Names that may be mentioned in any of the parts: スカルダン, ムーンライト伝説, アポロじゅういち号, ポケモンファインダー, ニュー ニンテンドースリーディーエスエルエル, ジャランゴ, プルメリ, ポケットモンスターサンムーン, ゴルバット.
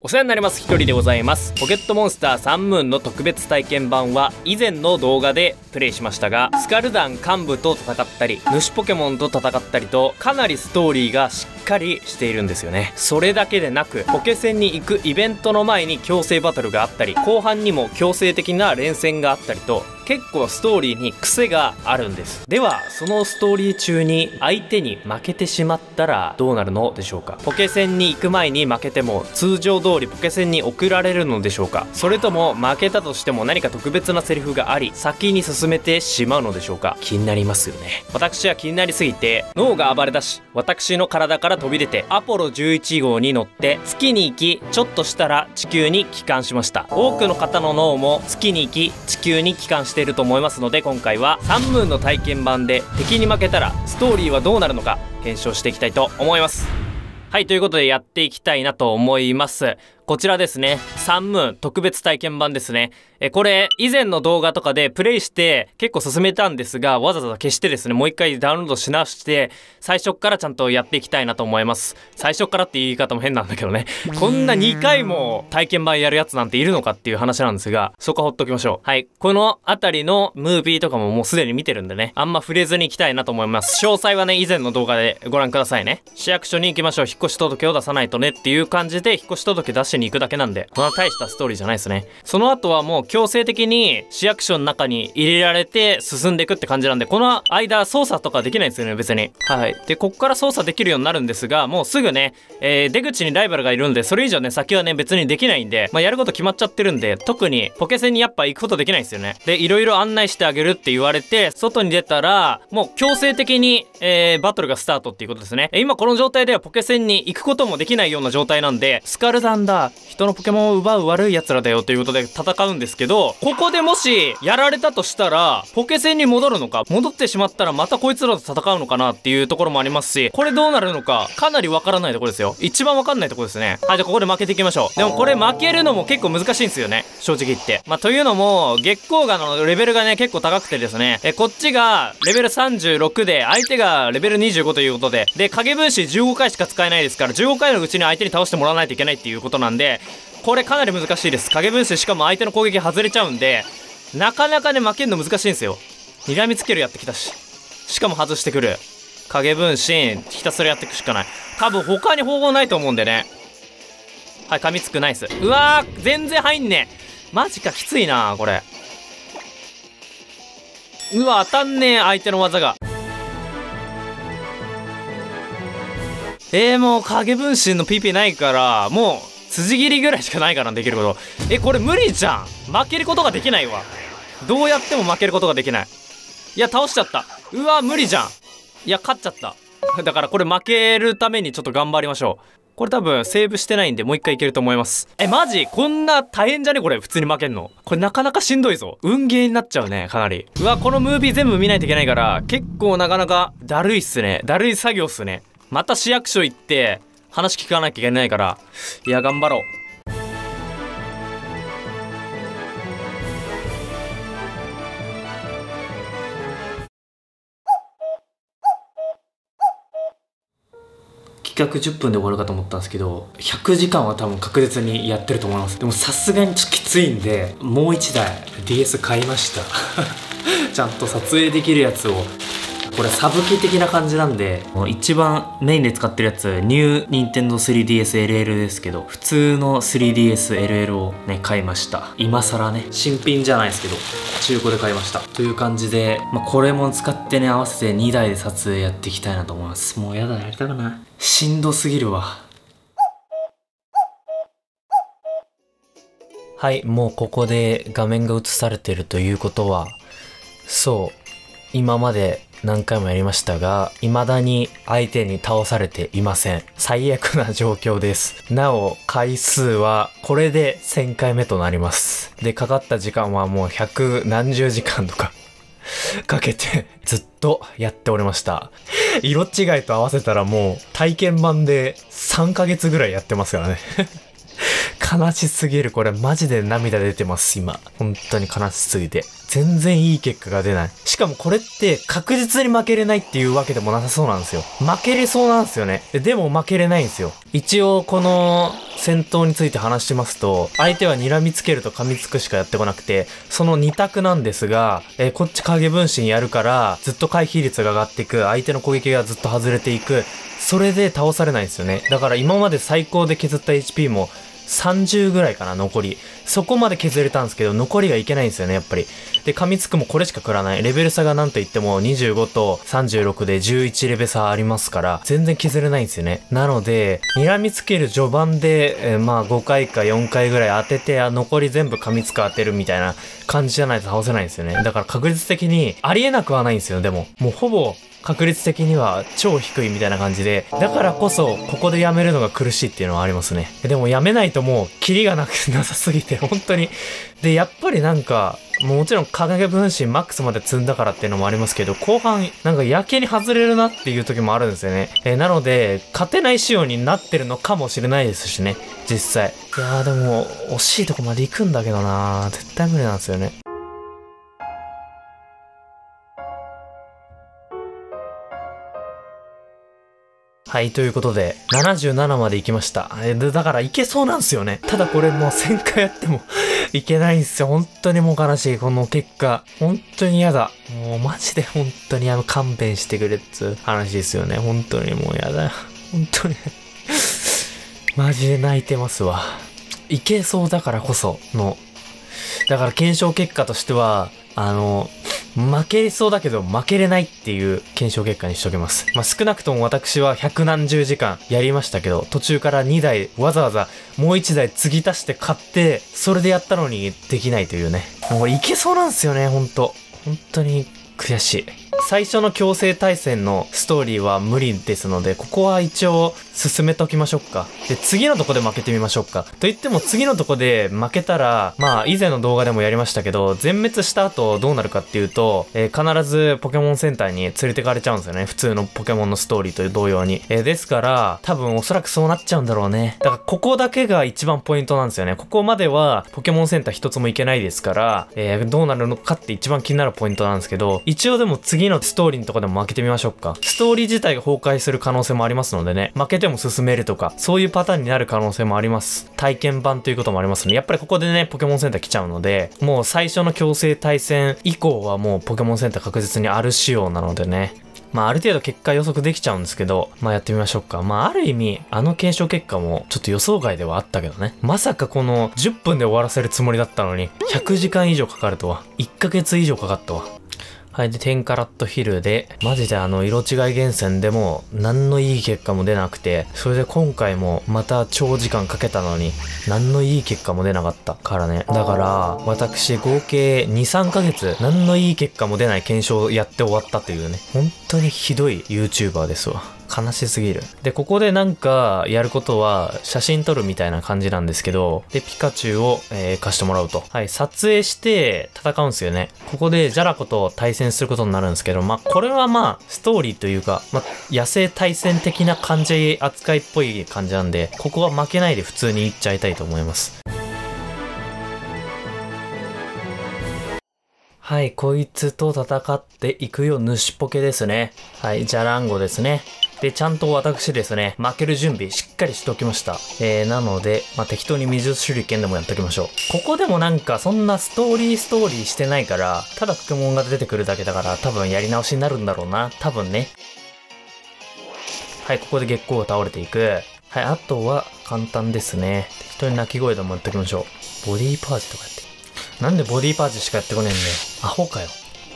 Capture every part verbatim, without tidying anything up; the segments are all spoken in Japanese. お世話になります。ひとりでございます。ポケットモンスターサンムーンの特別体験版は以前の動画でプレイしましたが、スカルダン幹部と戦ったり、主ポケモンと戦ったりと、かなりストーリーがしっかりしているんですよね。それだけでなく、ポケ戦に行くイベントの前に強制バトルがあったり、後半にも強制的な連戦があったりと、結構ストーリーに癖があるんです。ではそのストーリー中に相手に負けてしまったらどうなるのでしょうか。ポケ戦に行く前に負けても通常通りポケ戦に送られるのでしょうか、それとも負けたとしても何か特別なセリフがあり先に進めてしまうのでしょうか。気になりますよね。私は気になりすぎて脳が暴れだし、私の体から飛び出てアポロじゅういち号に乗って月に行き、ちょっとしたら地球に帰還しました。多くの方の脳も月に行き地球に帰還していると思いますので、今回はサンムーンの体験版で敵に負けたらストーリーはどうなるのか検証していきたいと思います。はい、ということでやっていきたいなと思います。こちらですね、サンムーン特別体験版ですね。え、これ以前の動画とかでプレイして結構進めたんですが、わざわざ消してですね、もう一回ダウンロードし直して最初からちゃんとやっていきたいなと思います。最初からって言い方も変なんだけどねこんなにかいも体験版やるやつなんているのかっていう話なんですが、そこはほっときましょう。はい、この辺りのムービーとかももうすでに見てるんでね、あんま触れずにいきたいなと思います。詳細はね以前の動画でご覧くださいね。市役所に行きましょう、引っ越し届を出さないとねっていう感じで引っ越し届出してに行くだけなんで、まあ大したストーリーじゃないですね。その後はもう強制的に市役所の中に入れられて進んでいくって感じなんで、この間操作とかできないんですよね別に。はい、でこっから操作できるようになるんですが、もうすぐね、えー、出口にライバルがいるんで、それ以上ね先はね別にできないんで、まあ、やること決まっちゃってるんで、特にポケ戦にやっぱ行くことできないんですよね。でいろいろ案内してあげるって言われて外に出たらもう強制的に、えー、バトルがスタートっていうことですね。今この状態ではポケ戦に行くこともできないような状態なんで、スカルダンだ人のポケモンを奪う悪い奴らだよということで戦うんですけど、ここでもしやられたとしたらポケ戦に戻るのか、戻ってしまったらまたこいつらと戦うのかなっていうところもありますし、これどうなるのかかなりわからないところですよ。一番わかんないところですね。はい、じゃあここで負けていきましょう。でもこれ負けるのも結構難しいんですよね正直言って。まあ、というのも月光河のレベルがね結構高くてですね、えこっちがレベルさんじゅうろくで相手がレベルにじゅうごということで、で影分身じゅうごかいしか使えないですから、じゅうごかいのうちに相手に倒してもらわないといけないっていうことなんで。なんでこれかなり難しいです。影分身しかも相手の攻撃外れちゃうんで、なかなかね負けるの難しいんですよ。睨みつけるやってきたし、しかも外してくる影分身ひたすらやっていくしかない。多分他に方法ないと思うんでね。はい、噛みつくナイス。うわー全然入んねえ。マジか、きついなこれ。うわ当たんねえ相手の技が。えー、もう影分身の ピーピー ないからもう辻切りぐらいしかないからできること。え、これ無理じゃん。負けることができないわ。どうやっても負けることができない。いや、倒しちゃった。うわ、無理じゃん。いや、勝っちゃった。だからこれ負けるためにちょっと頑張りましょう。これ多分セーブしてないんでもう一回いけると思います。え、マジこんな大変じゃねこれ、普通に負けんの。これなかなかしんどいぞ。運ゲーになっちゃうね、かなり。うわ、このムービー全部見ないといけないから、結構なかなかだるいっすね。だるい作業っすね。また市役所行って、話聞かなきゃいけないから、いや、頑張ろう。企画じゅっぷんで終わるかと思ったんですけど、ひゃくじかんは多分確実にやってると思います。でもさすがにちょっときついんで、もういちだい ディーエス 買いましたちゃんと撮影できるやつを。これサブ機的な感じなんで、一番メインで使ってるやつニュー ニンテンドースリーディーエスエルエル ですけど、普通の スリーディーエスエルエル をね買いました。今更ね新品じゃないですけど中古で買いましたという感じで、まあ、これも使ってね合わせてにだいで撮影やっていきたいなと思います。もうやだ、やりたくない、しんどすぎるわ。はい、もうここで画面が映されてるということは、そう今まで何回もやりましたが、未だに相手に倒されていません。最悪な状況です。なお、回数はこれでせんかいめとなります。で、かかった時間はもう百何十時間とかかけてずっとやっておりました。色違いと合わせたらもう体験版でさんかげつぐらいやってますからね。悲しすぎる。これマジで涙出てます、今。本当に悲しすぎて。全然いい結果が出ない。しかもこれって確実に負けれないっていうわけでもなさそうなんですよ。負けれそうなんですよね。でも負けれないんですよ。一応この戦闘について話してますと、相手は睨みつけると噛みつくしかやってこなくて、そのに択なんですが、えー、こっち影分身やるから、ずっと回避率が上がっていく、相手の攻撃がずっと外れていく、それで倒されないんですよね。だから今まで最高で削った エイチピー も、さんじゅうぐらいかな、残り。そこまで削れたんですけど、残りがいけないんですよね、やっぱり。で、噛みつくもこれしか食らない。レベル差がなんといってもにじゅうごとさんじゅうろくでじゅういちレベル差ありますから、全然削れないんですよね。なので、睨みつける序盤で、えー、まあごかいかよんかいぐらい当てて、あ、残り全部噛みつく当てるみたいな感じじゃないと倒せないんですよね。だから確率的にありえなくはないんですよ、でも。もうほぼ、確率的には超低いみたいな感じで、だからこそここでやめるのが苦しいっていうのはありますね。でもやめないともうキリがなくなさすぎて本当に。で、やっぱりなんか、もちろん影分身マックスまで積んだからっていうのもありますけど、後半なんかやけに外れるなっていう時もあるんですよね。えー、なので、勝てない仕様になってるのかもしれないですしね、実際。いやーでも、惜しいとこまで行くんだけどなー、絶対無理なんですよね。はい、ということで、ななじゅうななまで行きました。え、だから行けそうなんですよね。ただこれもうせんかいやってもいけないんですよ。本当にもう悲しい。この結果。本当に嫌だ。もうマジで本当にあの勘弁してくれっつう話ですよね。本当にもう嫌だ。本当に。マジで泣いてますわ。行けそうだからこその。だから検証結果としては、あの、負けそうだけど負けれないっていう検証結果にしときます。まあ、少なくとも私は百何十時間やりましたけど、途中からにだいわざわざもういちだい継ぎ足して買って、それでやったのにできないというね。もういけそうなんですよね、ほんと。本当に悔しい。最初の強制対戦のストーリーは無理ですので、ここは一応進めときましょうか。で、次のとこで負けてみましょうか。といっても次のとこで負けたら、まあ以前の動画でもやりましたけど、全滅した後どうなるかっていうと、えー、必ずポケモンセンターに連れてかれちゃうんですよね。普通のポケモンのストーリーと同様に。えー、ですから、多分おそらくそうなっちゃうんだろうね。だからここだけが一番ポイントなんですよね。ここまではポケモンセンター一つも行けないですから、えー、どうなるのかって一番気になるポイントなんですけど、一応でも次のストーリーのとこでも負けてみましょうか。ストーリー自体が崩壊する可能性もありますのでね。負けても進めるとか、そういうパターンになる可能性もあります。体験版ということもありますので、やっぱりここでね、ポケモンセンター来ちゃうので、もう最初の強制対戦以降はもうポケモンセンター確実にある仕様なのでね。まあある程度結果予測できちゃうんですけど、まあやってみましょうか。まあある意味、あの検証結果もちょっと予想外ではあったけどね。まさかこのじゅっぷんで終わらせるつもりだったのに、ひゃくじかん以上かかるとは。いっかげつ以上かかったわ。はい。で、じゅうカラットヒルで、マジであの、色違い厳選でも、何のいい結果も出なくて、それで今回も、また長時間かけたのに、何のいい結果も出なかったからね。だから、私、合計に、さんかげつ、何のいい結果も出ない検証をやって終わったというね。本当にひどい YouTuber ですわ。悲しすぎる。で、ここでなんかやることは写真撮るみたいな感じなんですけど、で、ピカチュウを、えー、貸してもらうと。はい、撮影して戦うんですよね。ここでジャラコと対戦することになるんですけど、まあ、これはまあ、ストーリーというか、まあ、野生対戦的な感じ、扱いっぽい感じなんで、ここは負けないで普通に行っちゃいたいと思います。はい、こいつと戦っていくよ、主ポケですね。はい、ジャランゴですね。で、ちゃんと私ですね、負ける準備しっかりしておきました。えー、なので、まあ、適当に水手裏剣でもやっておきましょう。ここでもなんか、そんなストーリーストーリーしてないから、ただポケモンが出てくるだけだから、多分やり直しになるんだろうな。多分ね。はい、ここで月光が倒れていく。はい、あとは簡単ですね。適当に鳴き声でもやっておきましょう。ボディーパージとかやって。なんでボディーパージしかやってこねえんだよ。アホかよ。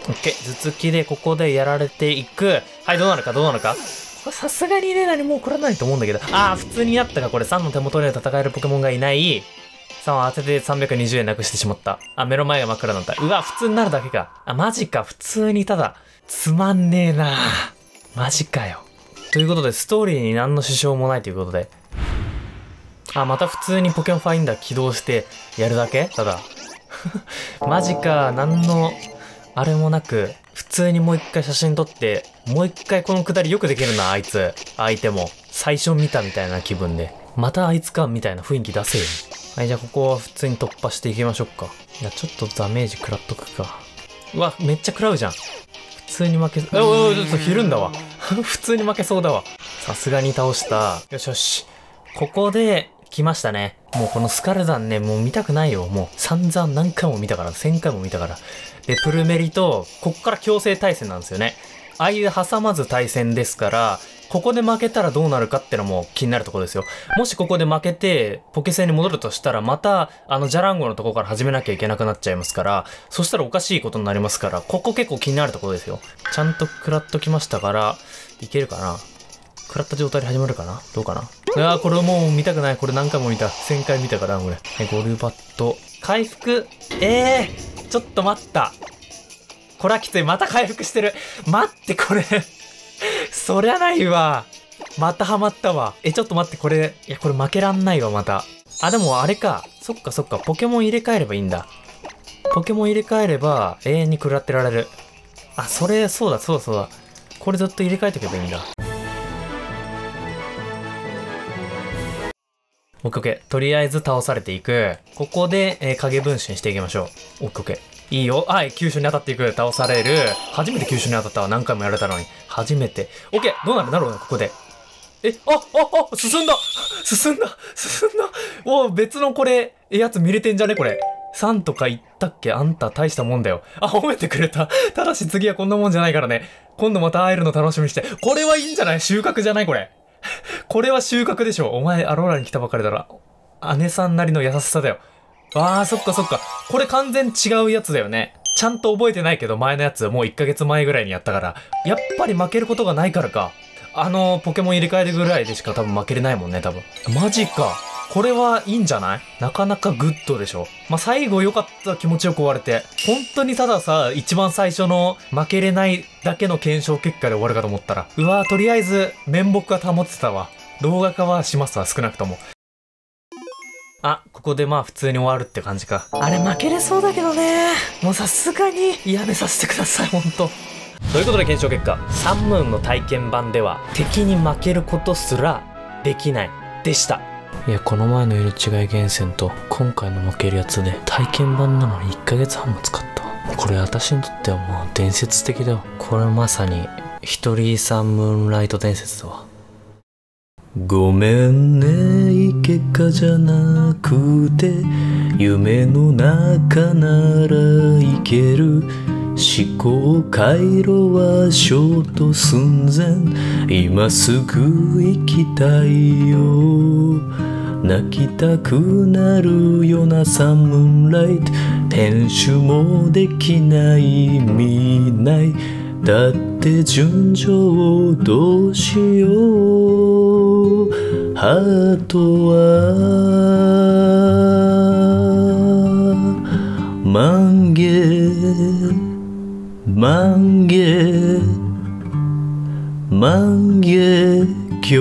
オッケー。頭突きでここでやられていく。はい、どうなるかどうなるか。さすがにね、何も起こらないと思うんだけど。ああ、普通になったか、これ。さんの手元で戦えるポケモンがいない。さんを当ててさんびゃくにじゅうえんなくしてしまった。あ、目の前が真っ暗なんだ。うわ、普通になるだけか。あ、マジか。普通にただ、つまんねえな。マジかよ。ということで、ストーリーに何の支障もないということで。あ、また普通にポケモンファインダー起動してやるだけ?ただ。マジか。何の、あれもなく。普通にもう一回写真撮って、もう一回このくだりよくできるな、あいつ。相手も。最初見たみたいな気分で。またあいつか、みたいな雰囲気出せよ。はい、じゃあここは普通に突破していきましょうか。いや、ちょっとダメージ食らっとくか。うわ、めっちゃ食らうじゃん。普通に負け、あ、おお、ちょっとひるんだわ。普通に負けそうだわ。さすがに倒した。よしよし。ここで、来ましたね。もうこのスカルダンね、もう見たくないよ。もう散々何回も見たから、千回も見たから。で、プルメリと、ここから強制対戦なんですよね。ああいう挟まず対戦ですから、ここで負けたらどうなるかってのも気になるところですよ。もしここで負けて、ポケ戦に戻るとしたら、また、あの、ジャランゴのとこから始めなきゃいけなくなっちゃいますから、そしたらおかしいことになりますから、ここ結構気になるところですよ。ちゃんと食らっときましたから、いけるかな？食らった状態で始まるかな？どうかな？ああ、これもう見たくない。これ何回も見た。千回見たから、これ。はい、ゴルバット。回復。ええー、ちょっと待った。これはきつい。また回復してる。待って、これ。そりゃないわ。またハマったわ。え、ちょっと待って、これ。いや、これ負けらんないわ、また。あ、でもあれか。そっかそっか。ポケモン入れ替えればいいんだ。ポケモン入れ替えれば、永遠に食らってられる。あ、それ、そうだ、そうだ、そうだ。これずっと入れ替えておけばいいんだ。オッケーオッケー。とりあえず倒されていく。ここで、えー、影分身していきましょう。オッケーオッケー。いいよ。はい、急所に当たっていく。倒される。初めて急所に当たったわ。何回もやられたのに。初めて。オッケー。どうなるだろうな、ここで。え、あ、あ、あ、進んだ進んだ進んだおう、別のこれ、やつ見れてんじゃねこれ。さんとか言ったっけ？あんた大したもんだよ。あ、褒めてくれた。ただし次はこんなもんじゃないからね。今度また会えるの楽しみにして。これはいいんじゃない？収穫じゃないこれ。これは収穫でしょ。お前、アローラに来たばかりだな。姉さんなりの優しさだよ。あー、そっかそっか。これ完全違うやつだよね。ちゃんと覚えてないけど、前のやつ、もういっかげつまえぐらいにやったから。やっぱり負けることがないからか。あの、ポケモン入れ替えるぐらいでしか多分負けれないもんね、多分。マジか。これはいいんじゃない？なかなかグッドでしょ。まあ、最後良かった気持ちよく終われて。本当にたださ、一番最初の負けれないだけの検証結果で終わるかと思ったら。うわぁ、とりあえず面目が保ってたわ。動画化はしますわ、少なくとも。あ、ここでまあ普通に終わるって感じか。あれ負けれそうだけどね。もうさすがにやめさせてください、ほんと。ということで検証結果。サンムーンの体験版では敵に負けることすらできないでした。いや、この前の色違い厳選と今回の負けるやつで体験版なのにいっかげつはんも使った。これ私にとってはもう伝説的だわ。これまさに一人サンムーンライト伝説だわ。ごめんね、いけかじゃなくて夢の中ならいける。思考回路はショート寸前、今すぐ行きたいよ。泣きたくなるようなサンムーンライト、編集もできない見ない。だって純情をどうしよう。ハートは満月満月満月今日